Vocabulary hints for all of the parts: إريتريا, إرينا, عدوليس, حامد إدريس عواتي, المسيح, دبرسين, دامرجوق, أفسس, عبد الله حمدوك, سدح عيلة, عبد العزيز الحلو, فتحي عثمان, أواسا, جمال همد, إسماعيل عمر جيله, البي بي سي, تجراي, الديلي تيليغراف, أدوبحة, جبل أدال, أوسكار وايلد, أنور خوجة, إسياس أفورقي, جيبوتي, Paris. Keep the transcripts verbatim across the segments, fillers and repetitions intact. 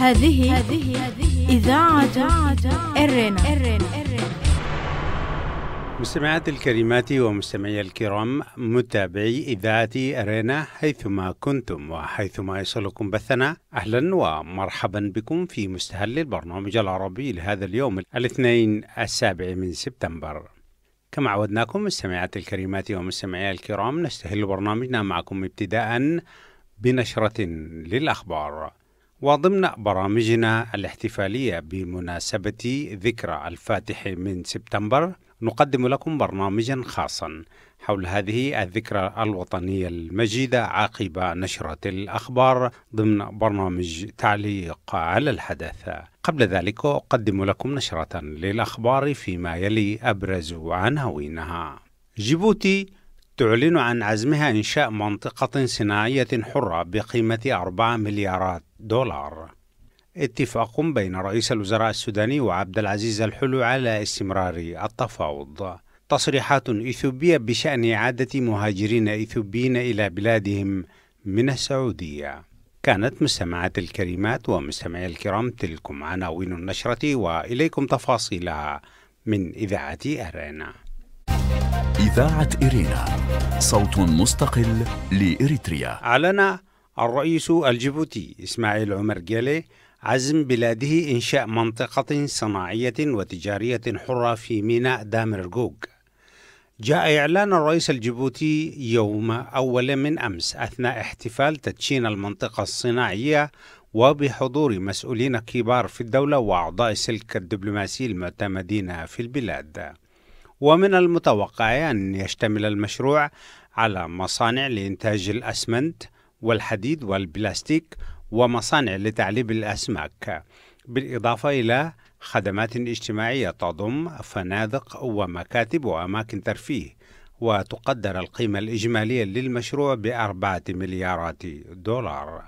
هذه هذه إذاعة إرينا. مستمعاتي الكريمات ومستمعي الكرام، متابعي إذاعة إرينا حيثما كنتم وحيثما يصلكم بثنا، أهلا ومرحبا بكم في مستهل البرنامج العربي لهذا اليوم الاثنين السابع من سبتمبر. كما عودناكم مستمعاتي الكريمات ومستمعي الكرام، نستهل برنامجنا معكم ابتداء بنشرة للأخبار. وضمن برامجنا الاحتفالية بمناسبة ذكرى الفاتح من سبتمبر، نقدم لكم برنامجا خاصا حول هذه الذكرى الوطنية المجيدة عقب نشرة الأخبار ضمن برنامج تعليق على الحدث. قبل ذلك أقدم لكم نشرة للأخبار فيما يلي أبرز عناوينها. جيبوتي تعلن عن عزمها إنشاء منطقة صناعية حرة بقيمة أربعة مليارات دولار. اتفاق بين رئيس الوزراء السوداني وعبد العزيز الحلو على استمرار التفاوض. تصريحات إثيوبية بشأن إعادة مهاجرين إثيوبيين إلى بلادهم من السعودية. كانت مستمعات الكريمات ومستمعي الكرام تلكم عناوين النشرة، وإليكم تفاصيلها من إذاعة إرينا. إذاعة إرينا، صوت مستقل لإريتريا. أعلن الرئيس الجيبوتي إسماعيل عمر جيله عزم بلاده إنشاء منطقة صناعية وتجارية حرة في ميناء دامرجوق. جاء إعلان الرئيس الجيبوتي يوم أول من أمس أثناء احتفال تدشين المنطقة الصناعية وبحضور مسؤولين كبار في الدولة وأعضاء سلك الدبلوماسي المعتمدين في البلاد. ومن المتوقع أن يشتمل المشروع على مصانع لإنتاج الأسمنت والحديد والبلاستيك ومصانع لتعليب الأسماك، بالإضافة إلى خدمات اجتماعية تضم فنادق ومكاتب وأماكن ترفيه. وتقدر القيمة الإجمالية للمشروع بأربعة مليارات دولار.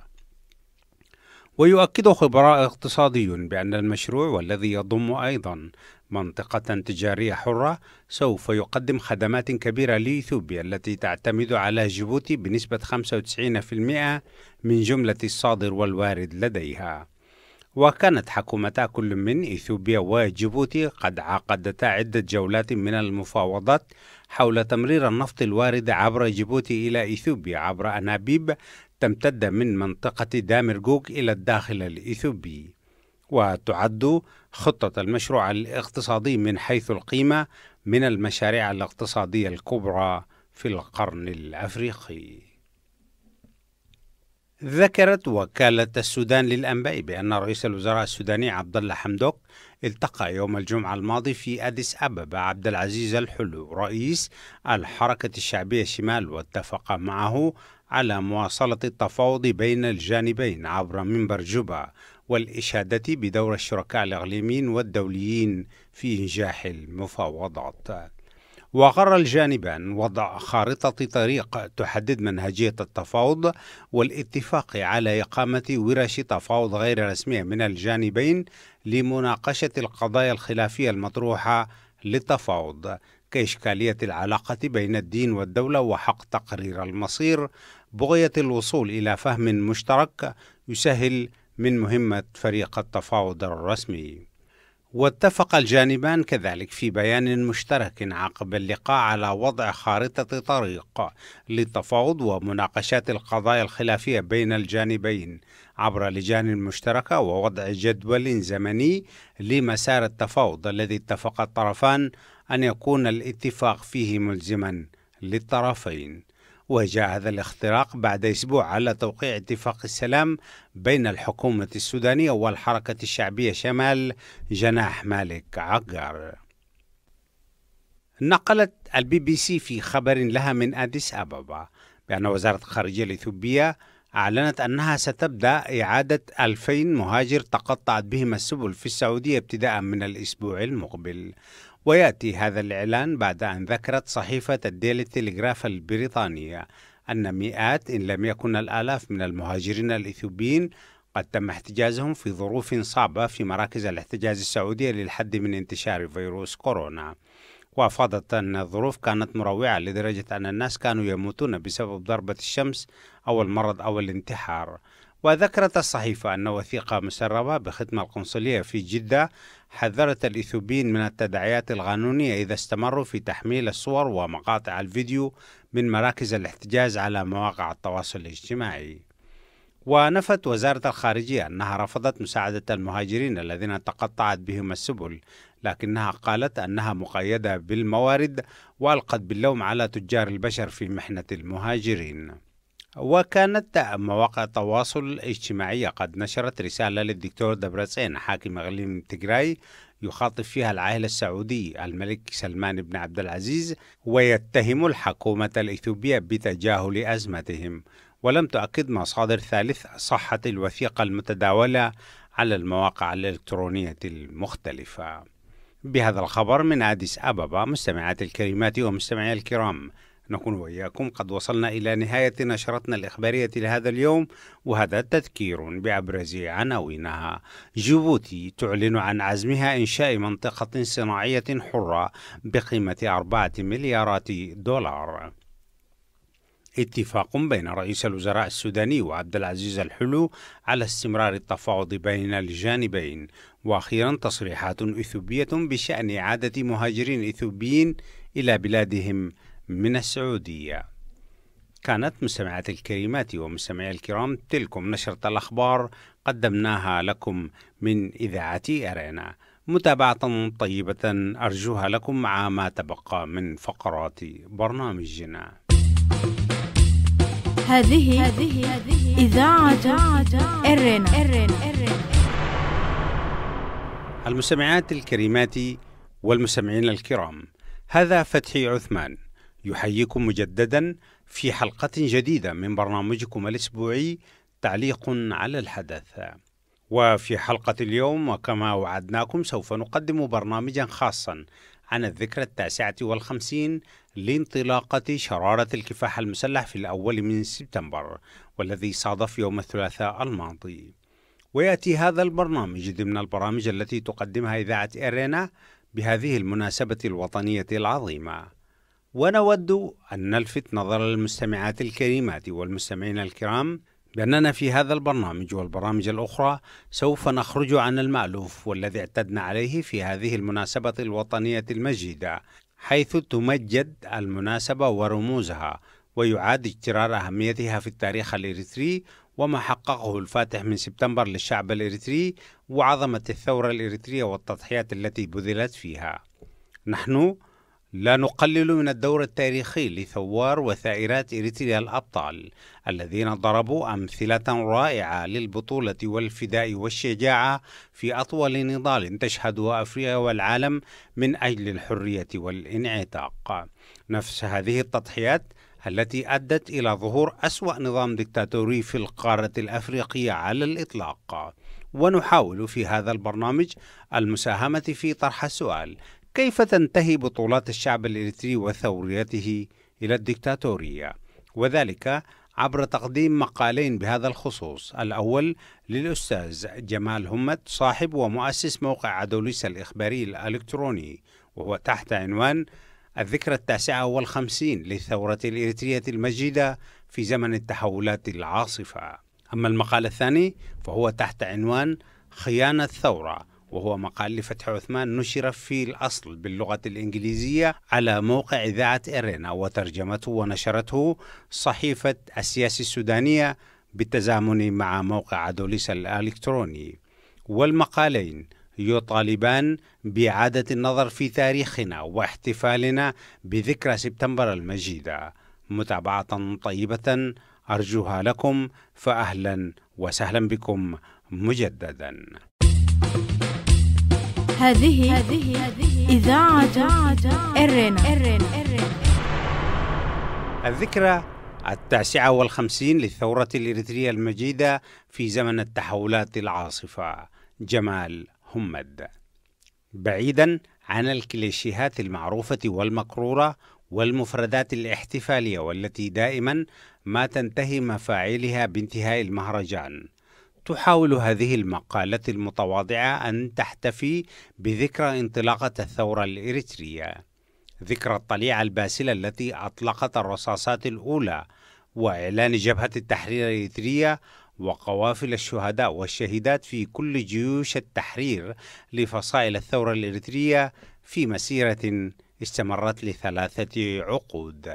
ويؤكد خبراء اقتصاديون بأن المشروع، والذي يضم أيضا منطقة تجارية حرة، سوف يقدم خدمات كبيرة لإثيوبيا التي تعتمد على جيبوتي بنسبة خمسة وتسعين بالمئة من جملة الصادر والوارد لديها. وكانت حكومتا كل من إثيوبيا وجيبوتي قد عقدتا عدة جولات من المفاوضات حول تمرير النفط الوارد عبر جيبوتي إلى إثيوبيا عبر أنابيب تمتد من منطقة دامرجوق إلى الداخل الإثيوبي. وتعد خطة المشروع الاقتصادي من حيث القيمة من المشاريع الاقتصادية الكبرى في القرن الأفريقي. ذكرت وكالة السودان للأنباء بأن رئيس الوزراء السوداني عبد الله حمدوك التقى يوم الجمعة الماضي في أديس أبابا عبد العزيز الحلو رئيس الحركة الشعبية الشمال، واتفق معه على مواصلة التفاوض بين الجانبين عبر منبر جوبا والإشادة بدور الشركاء الإقليميين والدوليين في إنجاح المفاوضات. وقرر الجانبان وضع خارطة طريق تحدد منهجية التفاوض والاتفاق على إقامة ورش تفاوض غير رسمية من الجانبين لمناقشة القضايا الخلافية المطروحة للتفاوض كإشكالية العلاقة بين الدين والدولة وحق تقرير المصير، بغية الوصول إلى فهم مشترك يسهل من مهمة فريق التفاوض الرسمي. واتفق الجانبان كذلك في بيان مشترك عقب اللقاء على وضع خارطة طريق للتفاوض ومناقشات القضايا الخلافية بين الجانبين عبر لجان مشتركة، ووضع جدول زمني لمسار التفاوض الذي اتفق الطرفان أن يكون الاتفاق فيه ملزما للطرفين. وجاء هذا الاختراق بعد أسبوع على توقيع اتفاق السلام بين الحكومة السودانية والحركة الشعبية شمال جناح مالك عقار. نقلت البي بي سي في خبر لها من أديس أبابا بأن وزارة الخارجية الإثيوبية أعلنت أنها ستبدأ إعادة ألفين مهاجر تقطعت بهم السبل في السعودية ابتداء من الأسبوع المقبل. ويأتي هذا الإعلان بعد أن ذكرت صحيفة الديلي تيليغراف البريطانية أن مئات إن لم يكن الآلاف من المهاجرين الإثيوبيين قد تم احتجازهم في ظروف صعبة في مراكز الاحتجاز السعودية للحد من انتشار فيروس كورونا. وأفادت أن الظروف كانت مروعة لدرجة أن الناس كانوا يموتون بسبب ضربة الشمس أو المرض أو الانتحار. وذكرت الصحيفة أن وثيقة مسربة بخدمة القنصلية في جدة حذرت الإثيوبيين من التداعيات القانونية إذا استمروا في تحميل الصور ومقاطع الفيديو من مراكز الاحتجاز على مواقع التواصل الاجتماعي. ونفت وزارة الخارجية أنها رفضت مساعدة المهاجرين الذين تقطعت بهم السبل، لكنها قالت أنها مقيدة بالموارد وألقت باللوم على تجار البشر في محنة المهاجرين. وكانت مواقع التواصل الاجتماعي قد نشرت رسالة للدكتور دبرسين حاكم إقليم تجراي يخاطب فيها العائلة السعودية الملك سلمان بن عبد العزيز ويتهم الحكومة الإثيوبية بتجاهل أزمتهم. ولم تؤكد مصادر ثالث صحة الوثيقة المتداولة على المواقع الإلكترونية المختلفة. بهذا الخبر من أديس أبابا مستمعاتي الكريمات ومستمعي الكرام، نكون وإياكم قد وصلنا إلى نهاية نشرتنا الإخبارية لهذا اليوم، وهذا تذكير بأبرز عناوينها. جيبوتي تعلن عن عزمها إنشاء منطقة صناعية حرة بقيمة أربعة مليارات دولار. اتفاق بين رئيس الوزراء السوداني وعبد العزيز الحلو على استمرار التفاوض بين الجانبين. وأخيرا تصريحات إثيوبية بشأن إعادة مهاجرين إثيوبيين إلى بلادهم من السعودية. كانت مستمعاتي الكريمات ومستمعي الكرام تلكم نشرة الأخبار قدمناها لكم من إذاعة أرينا. متابعة طيبة أرجوها لكم مع ما تبقى من فقرات برنامجنا. هذه إذاعة إرينا. المستمعات الكريمات والمستمعين الكرام، هذا فتحي عثمان يحييكم مجددا في حلقة جديدة من برنامجكم الأسبوعي تعليق على الحدث. وفي حلقة اليوم وكما وعدناكم سوف نقدم برنامجا خاصا عن الذكرى التاسعة والخمسين لانطلاقة شرارة الكفاح المسلح في الأول من سبتمبر والذي صادف يوم الثلاثاء الماضي. ويأتي هذا البرنامج ضمن البرامج التي تقدمها إذاعة إرينا بهذه المناسبة الوطنية العظيمة. ونود أن نلفت نظر المستمعات الكريمات والمستمعين الكرام بأننا في هذا البرنامج والبرامج الأخرى سوف نخرج عن المألوف والذي اعتدنا عليه في هذه المناسبة الوطنية المجيدة، حيث تمجد المناسبة ورموزها ويعاد اجترار أهميتها في التاريخ الإريتري وما حققه الفاتح من سبتمبر للشعب الإريتري وعظمة الثورة الإريترية والتضحيات التي بذلت فيها. نحن لا نقلل من الدور التاريخي لثوار وثائرات إريتريا الأبطال الذين ضربوا أمثلة رائعة للبطولة والفداء والشجاعة في أطول نضال تشهده أفريقيا والعالم من أجل الحرية والانعتاق. نفس هذه التضحيات التي أدت إلى ظهور أسوأ نظام ديكتاتوري في القارة الأفريقية على الإطلاق. ونحاول في هذا البرنامج المساهمة في طرح السؤال: كيف تنتهي بطولات الشعب الإريتري وثوريته إلى الدكتاتورية؟ وذلك عبر تقديم مقالين بهذا الخصوص. الأول للأستاذ جمال همد صاحب ومؤسس موقع عدوليس الإخباري الإلكتروني، وهو تحت عنوان الذكرى التاسعة والخمسين للثورة الإريترية المجيدة في زمن التحولات العاصفة. أما المقال الثاني فهو تحت عنوان خيانة الثورة، وهو مقال لفتح عثمان نشر في الأصل باللغة الإنجليزية على موقع إذاعة إرينا، وترجمته ونشرته صحيفة إسياس السودانية بالتزامن مع موقع عدوليس الإلكتروني. والمقالين يطالبان بإعادة النظر في تاريخنا واحتفالنا بذكرى سبتمبر المجيدة. متابعة طيبة أرجوها لكم، فأهلا وسهلا بكم مجددا. هذه إذاعة إرينا. الذكرى التاسعة والخمسين للثورة الإريترية المجيدة في زمن التحولات العاصفة، جمال همد. بعيدا عن الكليشيهات المعروفة والمكرورة والمفردات الاحتفالية والتي دائما ما تنتهي مفاعلها بانتهاء المهرجان، تحاول هذه المقالة المتواضعة أن تحتفي بذكرى انطلاقة الثورة الإريترية، ذكرى الطليعة الباسلة التي أطلقت الرصاصات الأولى وإعلان جبهة التحرير الإريترية وقوافل الشهداء والشهيدات في كل جيوش التحرير لفصائل الثورة الإريترية في مسيرة استمرت لثلاثة عقود.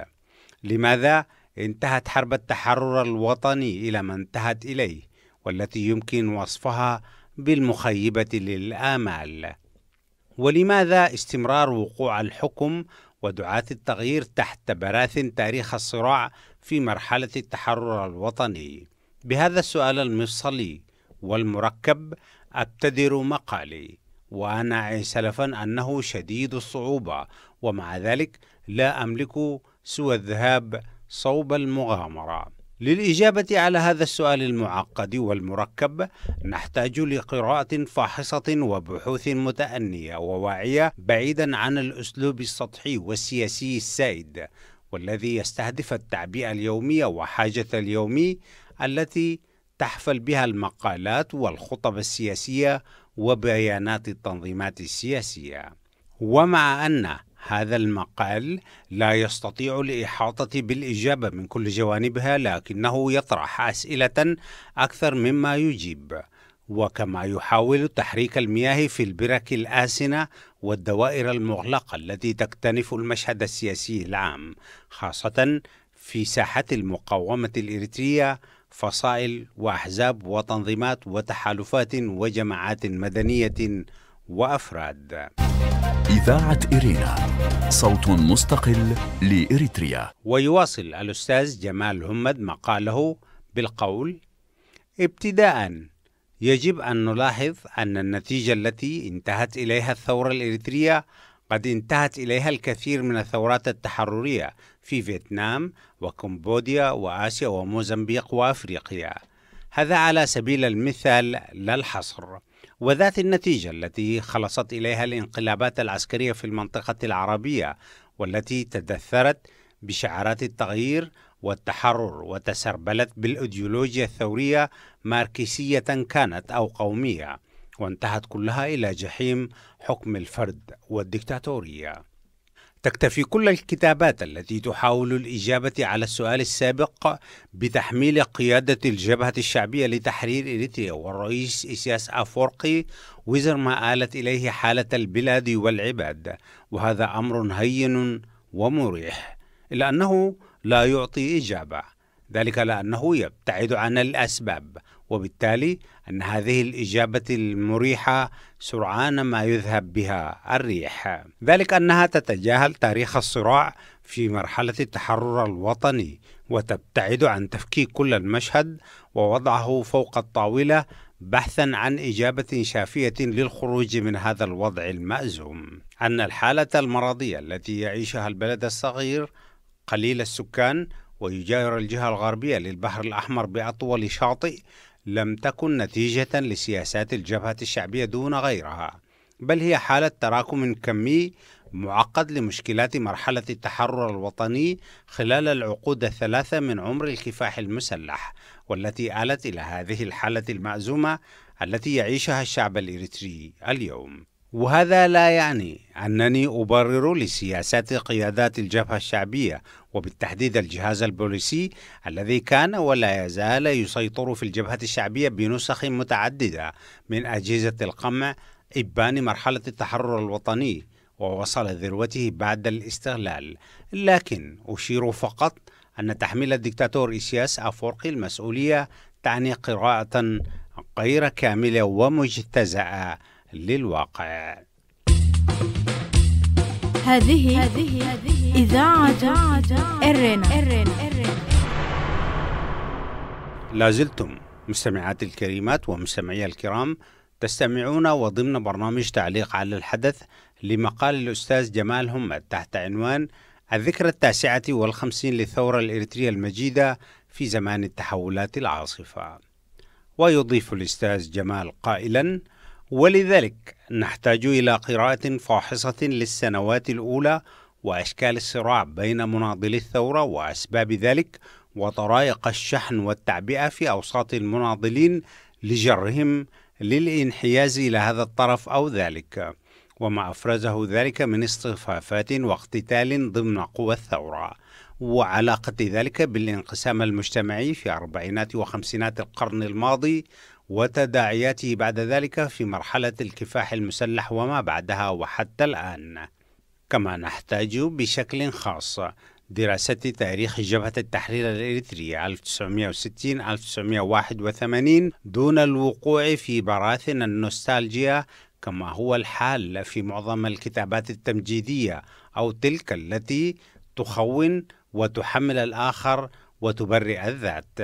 لماذا انتهت حرب التحرر الوطني إلى ما انتهت إليه والتي يمكن وصفها بالمخيبة للآمال؟ ولماذا استمرار وقوع الحكم ودعاة التغيير تحت براثن تاريخ الصراع في مرحلة التحرر الوطني؟ بهذا السؤال المفصلي والمركب أبتدر مقالي، وأنا عسلفا أنه شديد الصعوبة، ومع ذلك لا أملك سوى الذهاب صوب المغامرة. للإجابة على هذا السؤال المعقد والمركب نحتاج لقراءة فاحصة وبحوث متأنية وواعية بعيدا عن الأسلوب السطحي والسياسي السائد والذي يستهدف التعبئة اليومية وحاجة اليومي التي تحفل بها المقالات والخطب السياسية وبيانات التنظيمات السياسية. ومع أن هذا المقال لا يستطيع الإحاطة بالإجابة من كل جوانبها، لكنه يطرح أسئلة أكثر مما يجيب، وكما يحاول تحريك المياه في البرك الآسنة والدوائر المغلقة التي تكتنف المشهد السياسي العام، خاصة في ساحة المقاومة الإريترية، فصائل وأحزاب وتنظيمات وتحالفات وجماعات مدنية وأفراد. إذاعة إرينا، صوت مستقل لإريتريا. ويواصل الأستاذ جمال همد مقاله بالقول: ابتداءً يجب أن نلاحظ أن النتيجة التي انتهت إليها الثورة الإريترية قد انتهت إليها الكثير من الثورات التحررية في فيتنام وكمبوديا وآسيا وموزمبيق وأفريقيا، هذا على سبيل المثال لا الحصر. وذات النتيجة التي خلصت إليها الانقلابات العسكرية في المنطقة العربية والتي تدثرت بشعارات التغيير والتحرر وتسربلت بالأيديولوجيا الثورية ماركسية كانت أو قومية، وانتهت كلها إلى جحيم حكم الفرد والديكتاتورية. تكتفي كل الكتابات التي تحاول الإجابة على السؤال السابق بتحميل قيادة الجبهة الشعبية لتحرير إريتريا والرئيس إسياس أفورقي وزر ما آلت إليه حالة البلاد والعباد، وهذا أمر هين ومريح، إلا أنه لا يعطي إجابة، ذلك لأنه يبتعد عن الأسباب، وبالتالي أن هذه الإجابة المريحة سرعان ما يذهب بها الريح، ذلك أنها تتجاهل تاريخ الصراع في مرحلة التحرر الوطني وتبتعد عن تفكيك كل المشهد ووضعه فوق الطاولة بحثا عن إجابة شافية للخروج من هذا الوضع المأزوم. أن الحالة المرضية التي يعيشها البلد الصغير قليل السكان ويجاور الجهة الغربية للبحر الأحمر بأطول شاطئ لم تكن نتيجة لسياسات الجبهة الشعبية دون غيرها، بل هي حالة تراكم كمي معقد لمشكلات مرحلة التحرر الوطني خلال العقود الثلاثة من عمر الكفاح المسلح، والتي آلت إلى هذه الحالة المأزومة التي يعيشها الشعب الإريتري اليوم. وهذا لا يعني أنني أبرر لسياسات قيادات الجبهة الشعبية وبالتحديد الجهاز البوليسي الذي كان ولا يزال يسيطر في الجبهة الشعبية بنسخ متعددة من أجهزة القمع إبان مرحلة التحرر الوطني ووصل ذروته بعد الاستغلال، لكن أشير فقط أن تحميل الدكتاتور إسياس أفورقي المسؤولية تعني قراءة غير كاملة ومجتزأة للواقع. هذه هذه إذاعة إرينا. لازلتم مستمعات الكريمات ومستمعي الكرام تستمعون وضمن برنامج تعليق على الحدث لمقال الأستاذ جمال همد تحت عنوان الذكرى التاسعة والخمسين للثورة الإريترية المجيدة في زمان التحولات العاصفة. ويضيف الأستاذ جمال قائلا: ولذلك نحتاج إلى قراءة فاحصة للسنوات الأولى وأشكال الصراع بين مناضلي الثورة وأسباب ذلك وطرائق الشحن والتعبئة في أوساط المناضلين لجرهم للانحياز إلى هذا الطرف أو ذلك، وما أفرزه ذلك من اصطفافات واقتتال ضمن قوى الثورة، وعلاقة ذلك بالانقسام المجتمعي في أربعينات وخمسينات القرن الماضي وتداعياته بعد ذلك في مرحلة الكفاح المسلح وما بعدها وحتى الآن. كما نحتاج بشكل خاص دراسة تاريخ جبهة التحرير الإريترية ألف وتسعمئة وستين إلى ألف وتسعمئة وواحد وثمانين دون الوقوع في براثن النوستالجيا كما هو الحال في معظم الكتابات التمجيدية أو تلك التي تخون وتحمل الآخر وتبرئ الذات.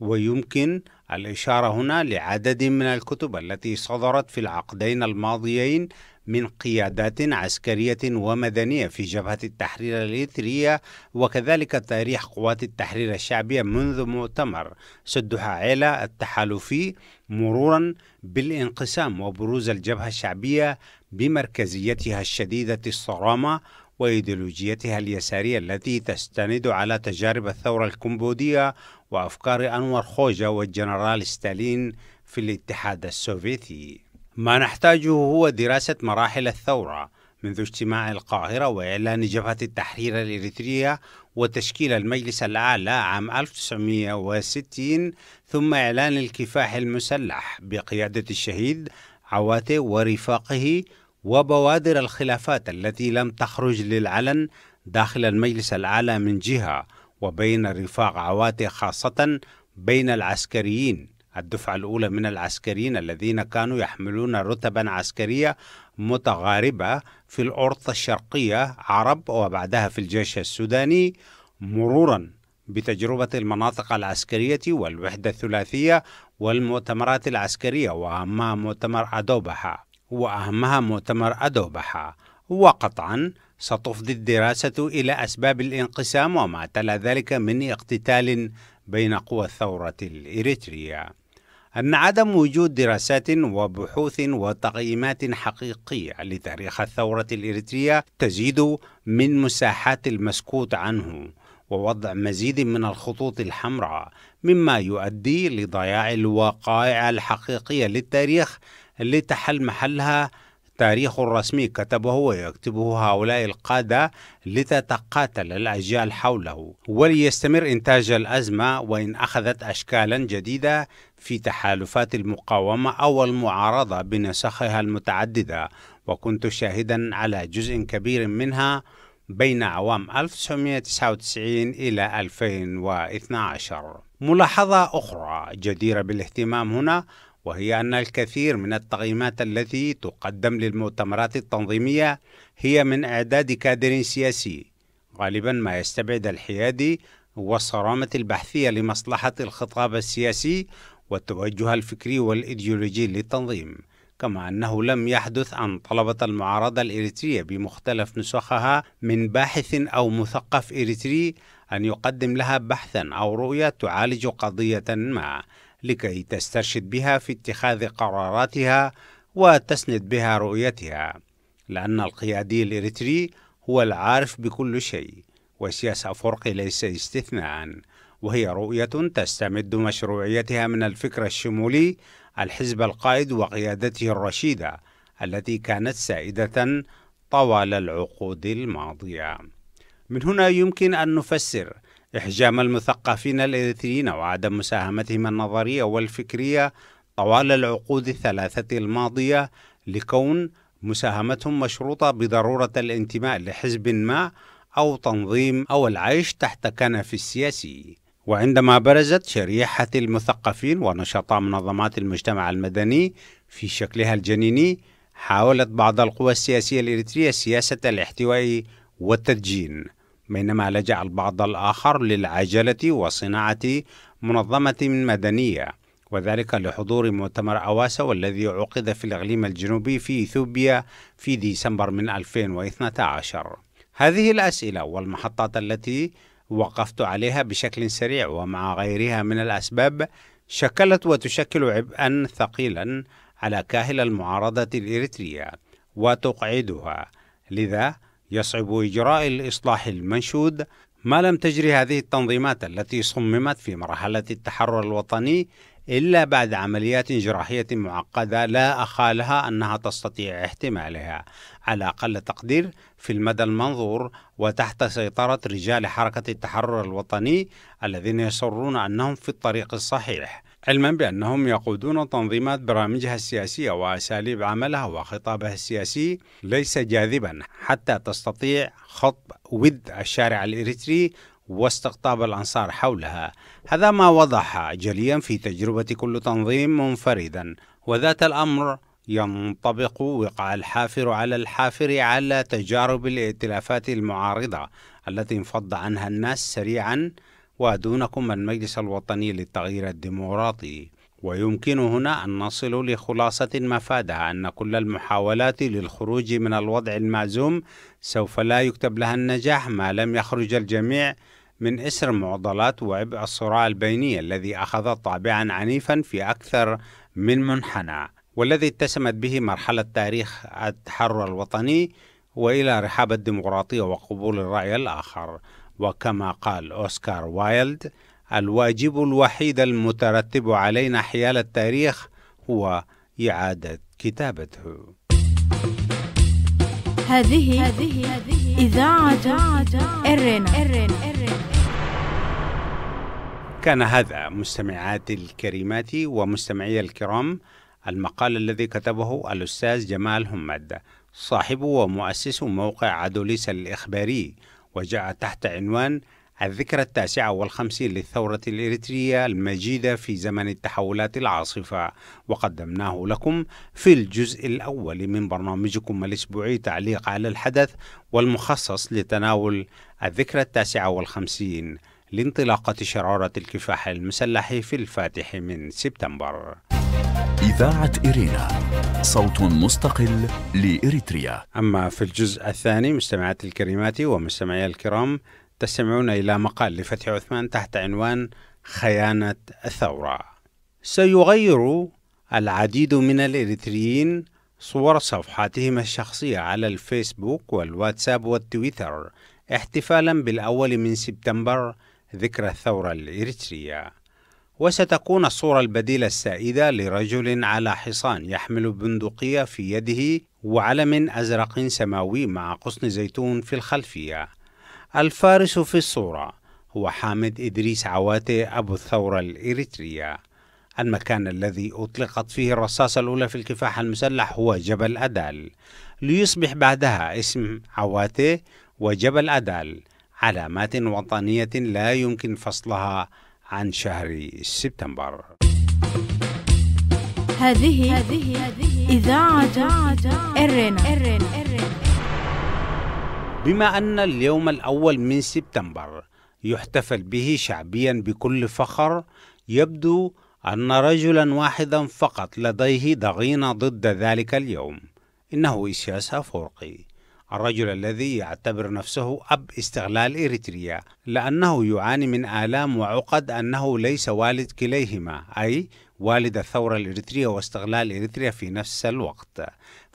ويمكن الإشارة هنا لعدد من الكتب التي صدرت في العقدين الماضيين من قيادات عسكرية ومدنية في جبهة التحرير الإريترية، وكذلك تاريخ قوات التحرير الشعبية منذ مؤتمر سدح عيلة التحالفي، مرورا بالانقسام وبروز الجبهة الشعبية بمركزيتها الشديدة الصرامة وإيديولوجيتها اليسارية التي تستند على تجارب الثورة الكمبودية وأفكار أنور خوجة والجنرال ستالين في الاتحاد السوفيتي. ما نحتاجه هو دراسة مراحل الثورة منذ اجتماع القاهرة وإعلان جبهة التحرير الإريترية وتشكيل المجلس الأعلى عام ألف وتسعمئة وستين، ثم إعلان الكفاح المسلح بقيادة الشهيد عواتي ورفاقه، وبوادر الخلافات التي لم تخرج للعلن داخل المجلس الأعلى من جهة، وبين رفاق عواتي خاصة بين العسكريين، الدفعة الأولى من العسكريين الذين كانوا يحملون رتبا عسكرية متغاربة في الأورطة الشرقية عرب وبعدها في الجيش السوداني، مرورا بتجربة المناطق العسكرية والوحدة الثلاثية والمؤتمرات العسكرية، وأهمها مؤتمر أدوبحة وأهمها مؤتمر أدوبحة. وقطعا ستفضي الدراسة إلى أسباب الانقسام وما تلا ذلك من اقتتال بين قوى الثورة الإريترية. أن عدم وجود دراسات وبحوث وتقييمات حقيقية لتاريخ الثورة الإريترية تزيد من مساحات المسكوت عنه ووضع مزيد من الخطوط الحمراء، مما يؤدي لضياع الوقائع الحقيقية للتاريخ اللي تحل محلها تاريخ رسمي كتبه ويكتبه هؤلاء القادة لتتقاتل الأجيال حوله وليستمر إنتاج الأزمة وإن أخذت أشكالا جديدة في تحالفات المقاومة أو المعارضة بنسخها المتعددة. وكنت شاهدا على جزء كبير منها بين عوام ألف وتسعمئة وتسعة وتسعين إلى ألفين واثني عشر. ملاحظة أخرى جديرة بالاهتمام هنا، وهي أن الكثير من التقييمات التي تقدم للمؤتمرات التنظيمية هي من إعداد كادر سياسي، غالبا ما يستبعد الحياد والصرامة البحثية لمصلحة الخطاب السياسي والتوجه الفكري والإيديولوجي للتنظيم. كما أنه لم يحدث أن طلبة المعارضة الإريترية بمختلف نسخها من باحث أو مثقف إريتري أن يقدم لها بحثا أو رؤية تعالج قضية ما لكي تسترشد بها في اتخاذ قراراتها وتسند بها رؤيتها، لأن القيادي الإريتري هو العارف بكل شيء، وإسياس أفورقي ليس استثناء، وهي رؤية تستمد مشروعيتها من الفكر الشمولي، الحزب القائد وقيادته الرشيدة التي كانت سائدة طوال العقود الماضية. من هنا يمكن أن نفسر إحجام المثقفين الإريتريين وعدم مساهمتهم النظرية والفكرية طوال العقود الثلاثة الماضية لكون مساهمتهم مشروطة بضرورة الانتماء لحزب ما أو تنظيم أو العيش تحت كنف السياسي. وعندما برزت شريحة المثقفين ونشطاء منظمات المجتمع المدني في شكلها الجنيني، حاولت بعض القوى السياسية الإريترية سياسة الاحتواء والتدجين، بينما لجأ البعض الآخر للعجلة وصناعة منظمة مدنية، وذلك لحضور مؤتمر أواسا والذي عقد في الإقليم الجنوبي في إثيوبيا في ديسمبر من ألفين واثني عشر. هذه الأسئلة والمحطات التي وقفت عليها بشكل سريع ومع غيرها من الأسباب شكلت وتشكل عبئا ثقيلا على كاهل المعارضة الإريترية وتقعدها، لذا يصعب إجراء الإصلاح المنشود ما لم تجري هذه التنظيمات التي صممت في مرحلة التحرر الوطني إلا بعد عمليات جراحية معقدة لا أخالها أنها تستطيع احتمالها على أقل تقدير في المدى المنظور وتحت سيطرة رجال حركة التحرر الوطني الذين يصرون أنهم في الطريق الصحيح، علما بأنهم يقودون تنظيمات برامجها السياسية وأساليب عملها وخطابها السياسي ليس جاذبا حتى تستطيع خطب ود الشارع الإريتري واستقطاب الأنصار حولها. هذا ما وضح جليا في تجربة كل تنظيم منفردا، وذات الأمر ينطبق وقع الحافر على الحافر على تجارب الائتلافات المعارضة التي انفض عنها الناس سريعا، ودونكم المجلس الوطني للتغيير الديمقراطي. ويمكن هنا أن نصل لخلاصة مفادها أن كل المحاولات للخروج من الوضع المعزوم سوف لا يكتب لها النجاح ما لم يخرج الجميع من إسر معضلات وعبء الصراع البيني الذي أخذ طابعا عنيفا في أكثر من منحنى، والذي اتسمت به مرحلة تاريخ التحرر الوطني وإلى رحاب الديمقراطية وقبول الرأي الآخر. وكما قال أوسكار وايلد، الواجب الوحيد المترتب علينا حيال التاريخ هو إعادة كتابته. هذه إذاعة إرنا. كان هذا مستمعاتي الكريمات ومستمعي الكرام المقال الذي كتبه الأستاذ جمال همد، صاحب ومؤسس موقع عدوليس الإخباري، وجاء تحت عنوان الذكرى التاسعة والخمسين للثورة الإريترية المجيدة في زمن التحولات العاصفة، وقدمناه لكم في الجزء الأول من برنامجكم الأسبوعي تعليق على الحدث والمخصص لتناول الذكرى التاسعة والخمسين لانطلاقة شرارة الكفاح المسلح في الفاتح من سبتمبر. إذاعة إرينا، صوت مستقل لإريتريا. أما في الجزء الثاني مستمعات الكريمات ومستمعي الكرام، تستمعون إلى مقال لفتحي عثمان تحت عنوان خيانة الثورة. سيغير العديد من الإريتريين صور صفحاتهم الشخصية على الفيسبوك والواتساب والتويتر احتفالا بالأول من سبتمبر ذكرى الثورة الإريترية، وستكون الصورة البديلة السائدة لرجل على حصان يحمل بندقية في يده وعلم أزرق سماوي مع قصن زيتون في الخلفية. الفارس في الصورة هو حامد إدريس عواتي أبو الثورة الإريترية. المكان الذي أطلقت فيه الرصاصة الأولى في الكفاح المسلح هو جبل أدال، ليصبح بعدها اسم عواتي وجبل أدال علامات وطنية لا يمكن فصلها عن شهر سبتمبر. هذه إذاعة إرنا. بما أن اليوم الأول من سبتمبر يحتفل به شعبيا بكل فخر، يبدو أن رجلا واحدا فقط لديه ضغينة ضد ذلك اليوم، إنه إسياس أفورقي، الرجل الذي يعتبر نفسه أب استغلال إريتريا لأنه يعاني من آلام وعقد أنه ليس والد كليهما، أي والد الثورة الإريترية واستغلال إريتريا في نفس الوقت،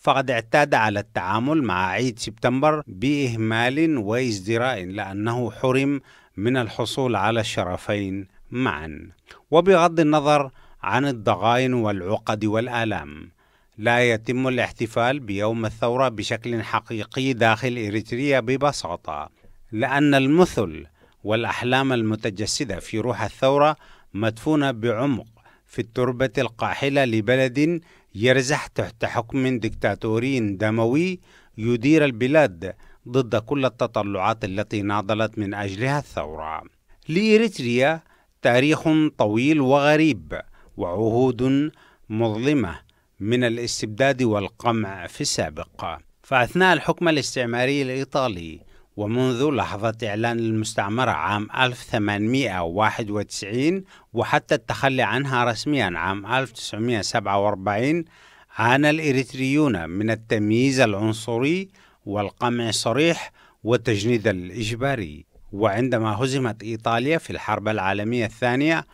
فقد اعتاد على التعامل مع عيد سبتمبر بإهمال وازدراء لأنه حرم من الحصول على الشرفين معا. وبغض النظر عن الضغائن والعقد والآلام، لا يتم الاحتفال بيوم الثورة بشكل حقيقي داخل إريتريا ببساطة، لأن المثل والأحلام المتجسدة في روح الثورة مدفونة بعمق في التربة القاحلة لبلد يرزح تحت حكم دكتاتوري دموي يدير البلاد ضد كل التطلعات التي ناضلت من أجلها الثورة. لإريتريا تاريخ طويل وغريب وعهود مظلمة من الاستبداد والقمع في السابق، فأثناء الحكم الاستعماري الإيطالي ومنذ لحظة إعلان المستعمرة عام ألف وثمانمئة وواحد وتسعين وحتى التخلي عنها رسميا عام ألف وتسعمئة وسبعة وأربعين، عانى الإريتريون من التمييز العنصري والقمع الصريح والتجنيد الإجباري. وعندما هزمت إيطاليا في الحرب العالمية الثانية،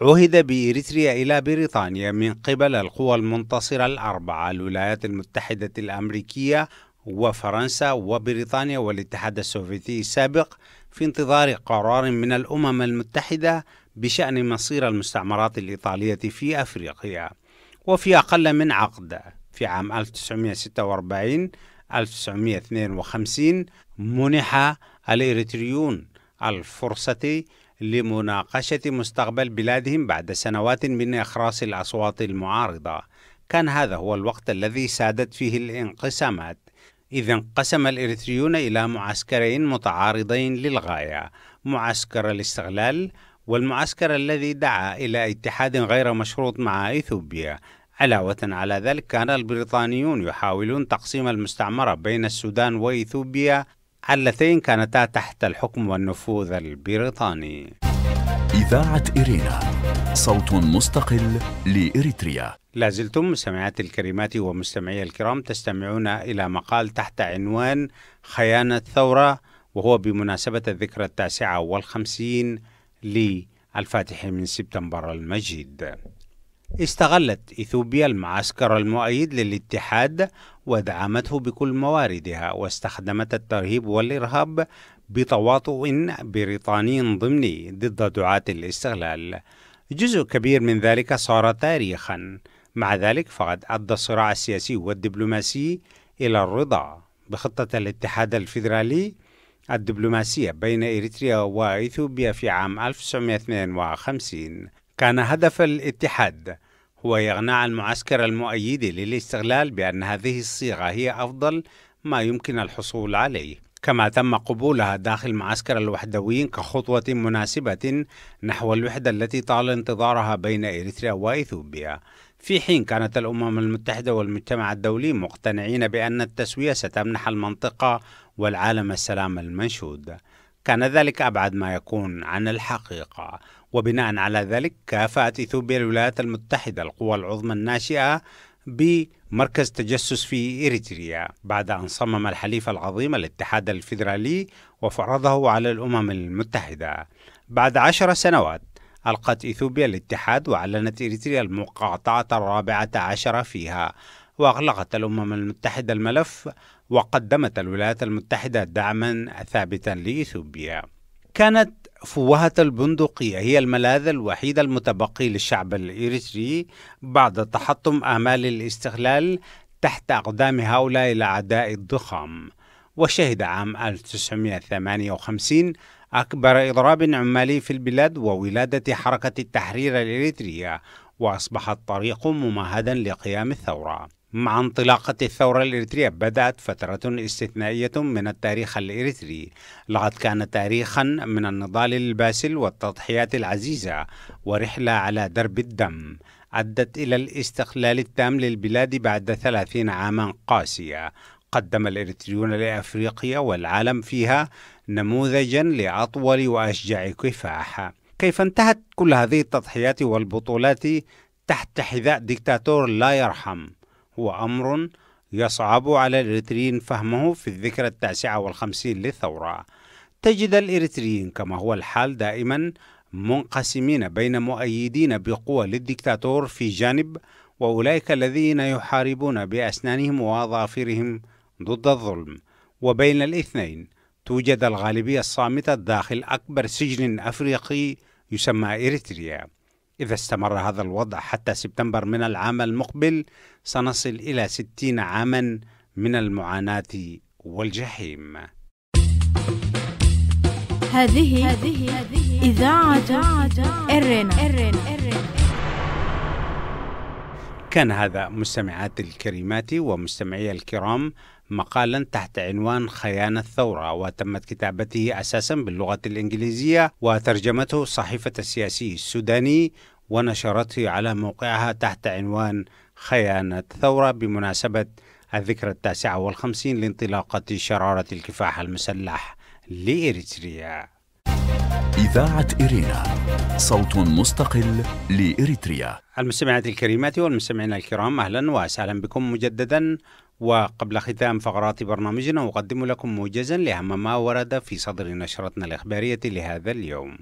عهد بإريتريا إلى بريطانيا من قبل القوى المنتصرة الأربعة، الولايات المتحدة الأمريكية وفرنسا وبريطانيا والاتحاد السوفيتي السابق، في انتظار قرار من الأمم المتحدة بشأن مصير المستعمرات الإيطالية في أفريقيا، وفي أقل من عقد في عام ألف وتسعمئة وستة وأربعين ألف وتسعمئة واثنين وخمسين منح الإريتريون الفرصة لمناقشة مستقبل بلادهم بعد سنوات من إخراس الأصوات المعارضة. كان هذا هو الوقت الذي سادت فيه الانقسامات، إذ انقسم الإريتريون إلى معسكرين متعارضين للغاية، معسكر الاستغلال والمعسكر الذي دعا إلى اتحاد غير مشروط مع إثيوبيا. علاوة على ذلك، كان البريطانيون يحاولون تقسيم المستعمرة بين السودان وإثيوبيا اللتين كانتا تحت الحكم والنفوذ البريطاني. إذاعة إرينا، صوت مستقل لإريتريا. لازلتم مستمعاتي الكريمات ومستمعي الكرام تستمعون إلى مقال تحت عنوان خيانة ثورة، وهو بمناسبة الذكرى التاسعة والخمسين للفاتح من سبتمبر المجيد. استغلت إثيوبيا المعسكر المؤيد للاتحاد ودعمته بكل مواردها، واستخدمت الترهيب والإرهاب بتواطؤ بريطاني ضمني ضد دعاة الاستغلال. جزء كبير من ذلك صار تاريخا. مع ذلك، فقد أدى الصراع السياسي والدبلوماسي إلى الرضا بخطة الاتحاد الفيدرالي الدبلوماسية بين إريتريا وإثيوبيا في عام ألف وتسعمئة واثنين وخمسين. كان هدف الاتحاد هو إقناع المعسكر المؤيد للاستغلال بأن هذه الصيغة هي أفضل ما يمكن الحصول عليه، كما تم قبولها داخل معسكر الوحدويين كخطوة مناسبة نحو الوحدة التي طال انتظارها بين إريتريا وإثيوبيا، في حين كانت الأمم المتحدة والمجتمع الدولي مقتنعين بأن التسوية ستمنح المنطقة والعالم السلام المنشود. كان ذلك أبعد ما يكون عن الحقيقة، وبناء على ذلك كافأت إثيوبيا الولايات المتحدة القوى العظمى الناشئة بمركز تجسس في إريتريا، بعد أن صمم الحليف العظيم الاتحاد الفيدرالي وفرضه على الأمم المتحدة. بعد عشر سنوات ألقت إثيوبيا الاتحاد، وأعلنت إريتريا المقاطعة الرابعة عشرة فيها، وأغلقت الأمم المتحدة الملف، وقدمت الولايات المتحدة دعما ثابتا لإثيوبيا. كانت فوهة البندقية هي الملاذ الوحيد المتبقي للشعب الإريتري بعد تحطم آمال الاستغلال تحت أقدام هؤلاء الأعداء الضخام. وشهد عام ألف وتسعمئة وثمانية وخمسين أكبر إضراب عمالي في البلاد وولادة حركة التحرير الإريترية، وأصبح الطريق ممهدا لقيام الثورة. مع انطلاقة الثورة الإريترية بدأت فترة استثنائية من التاريخ الإريتري، لقد كان تاريخا من النضال الباسل والتضحيات العزيزة، ورحلة على درب الدم أدت إلى الاستقلال التام للبلاد بعد ثلاثين عاما قاسية. قدم الإريتريون لأفريقيا والعالم فيها نموذجا لأطول وأشجع كفاح. كيف انتهت كل هذه التضحيات والبطولات تحت حذاء ديكتاتور لا يرحم؟ هو أمر يصعب على الإريتريين فهمه في الذكرى التاسعة والخمسين للثورة. تجد الإريتريين كما هو الحال دائما منقسمين بين مؤيدين بقوة للديكتاتور في جانب، وأولئك الذين يحاربون بأسنانهم وأظافرهم ضد الظلم، وبين الاثنين توجد الغالبية الصامتة داخل أكبر سجن أفريقي يسمى إريتريا. إذا استمر هذا الوضع حتى سبتمبر من العام المقبل، سنصل إلى ستين عاما من المعاناة والجحيم. هذه إذاعة إرينا. كان هذا مستمعات الكريمات ومستمعي الكرام مقالا تحت عنوان خيانة الثورة، وتمت كتابته أساسا باللغة الإنجليزية، وترجمته صحيفة السياسي السوداني، ونشرته على موقعها تحت عنوان خيانة الثورة بمناسبة الذكرى التاسعة والخمسين لانطلاقة شرارة الكفاح المسلح لإريتريا. إذاعة إرينا، صوت مستقل لإريتريا. المستمعات الكريمات والمستمعين الكرام، أهلا وسهلا بكم مجددا. وقبل ختام فقرات برنامجنا، أقدم لكم موجزا لأهم ما ورد في صدر نشرتنا الإخبارية لهذا اليوم.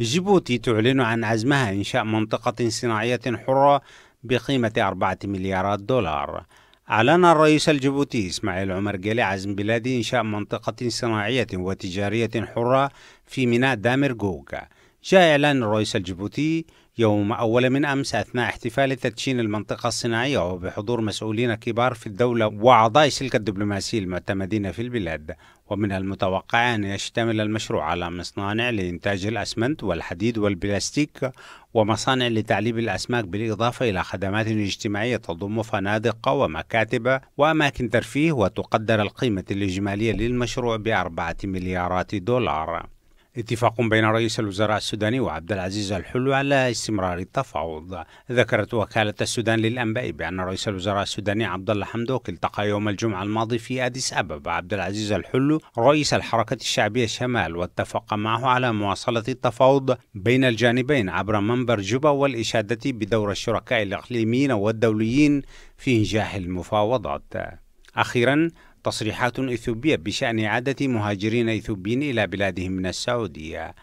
جيبوتي تعلن عن عزمها إنشاء منطقة صناعية حرة بقيمة أربعة مليارات دولار. أعلن الرئيس الجيبوتي إسماعيل عمر جيله عزم بلاده إنشاء منطقة صناعية وتجارية حرة في ميناء دامرجوق جاء إعلان الرئيس الجيبوتي يوم أول من أمس أثناء احتفال تدشين المنطقة الصناعية وبحضور مسؤولين كبار في الدولة وأعضاء سلك الدبلوماسي المعتمدين في البلاد. ومن المتوقع أن يشتمل المشروع على مصانع لإنتاج الأسمنت والحديد والبلاستيك ومصانع لتعليب الأسماك، بالإضافة إلى خدمات اجتماعية تضم فنادق ومكاتب وأماكن ترفيه. وتقدر القيمة الإجمالية للمشروع بأربعة مليارات دولار. اتفاق بين رئيس الوزراء السوداني وعبد العزيز الحلو على استمرار التفاوض. ذكرت وكالة السودان للأنباء بأن رئيس الوزراء السوداني عبد الله حمدوك التقى يوم الجمعة الماضي في أديس أبابا عبد العزيز الحلو رئيس الحركة الشعبية الشمال، واتفق معه على مواصلة التفاوض بين الجانبين عبر منبر جوبا والإشادة بدور الشركاء الإقليميين والدوليين في إنجاح المفاوضات. أخيرا، تصريحات إثيوبية بشأن إعادة مهاجرين إثيوبيين إلى بلادهم من السعودية.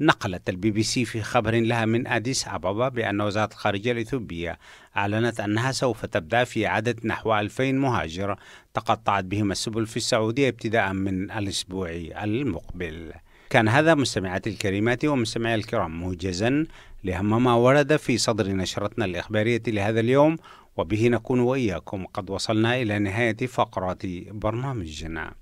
نقلت البي بي سي في خبر لها من أديس أبابا بأن وزارة الخارجية الإثيوبية أعلنت أنها سوف تبدأ في إعادة نحو ألفين مهاجر تقطعت بهم السبل في السعودية ابتداء من الأسبوع المقبل. كان هذا مستمعاتي الكريمات ومستمعي الكرام موجزا لأهم ما ورد في صدر نشرتنا الإخبارية لهذا اليوم، وبه نكون وإياكم قد وصلنا إلى نهاية فقرة برنامجنا.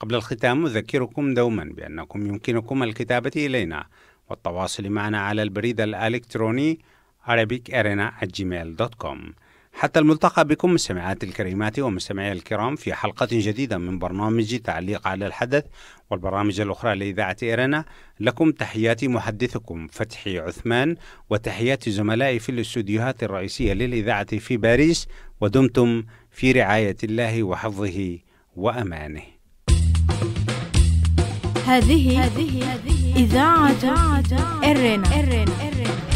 قبل الختام أذكركم دوما بأنكم يمكنكم الكتابة إلينا والتواصل معنا على البريد الإلكتروني arabic arena at gmail dot com. حتى الملتقى بكم مستمعات الكريمات ومستمعي الكرام في حلقة جديدة من برنامج تعليق على الحدث والبرامج الأخرى لإذاعة إرينا. لكم تحياتي محدثكم فتحي عثمان وتحيات زملائي في الاستوديوهات الرئيسية للإذاعة في باريس، ودمتم في رعاية الله وحفظه وأمانه. هذه إذاعة إرينا.